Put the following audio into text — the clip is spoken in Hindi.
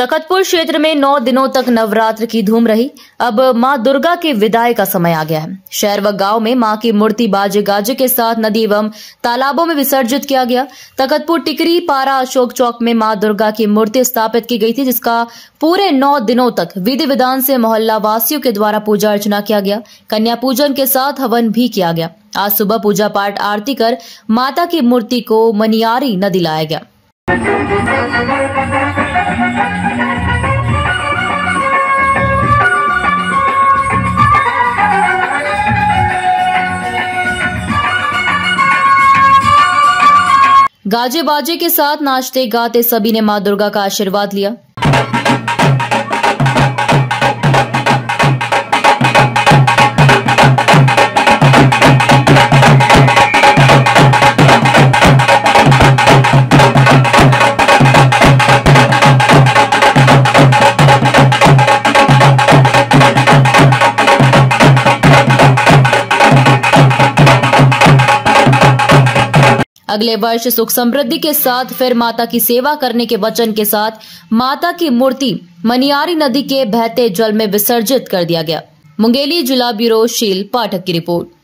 तखतपुर क्षेत्र में 9 दिनों तक नवरात्र की धूम रही। अब मां दुर्गा के विदाई का समय आ गया है। शहर व गांव में मां की मूर्ति बाजे गाजे के साथ नदी एवं तालाबों में विसर्जित किया गया। तखतपुर टिकरी पारा अशोक चौक में मां दुर्गा की मूर्ति स्थापित की गई थी, जिसका पूरे 9 दिनों तक विधि विधान से मोहल्ला वासियों के द्वारा पूजा अर्चना किया गया। कन्या पूजन के साथ हवन भी किया गया। आज सुबह पूजा पाठ आरती कर माता की मूर्ति को मनियारी नदी लाया गया। गाजे बाजे के साथ नाचते गाते सभी ने मां दुर्गा का आशीर्वाद लिया। अगले वर्ष सुख समृद्धि के साथ फिर माता की सेवा करने के वचन के साथ माता की मूर्ति मनियारी नदी के बहते जल में विसर्जित कर दिया गया। मुंगेली जिला ब्यूरो शील पाठक की रिपोर्ट।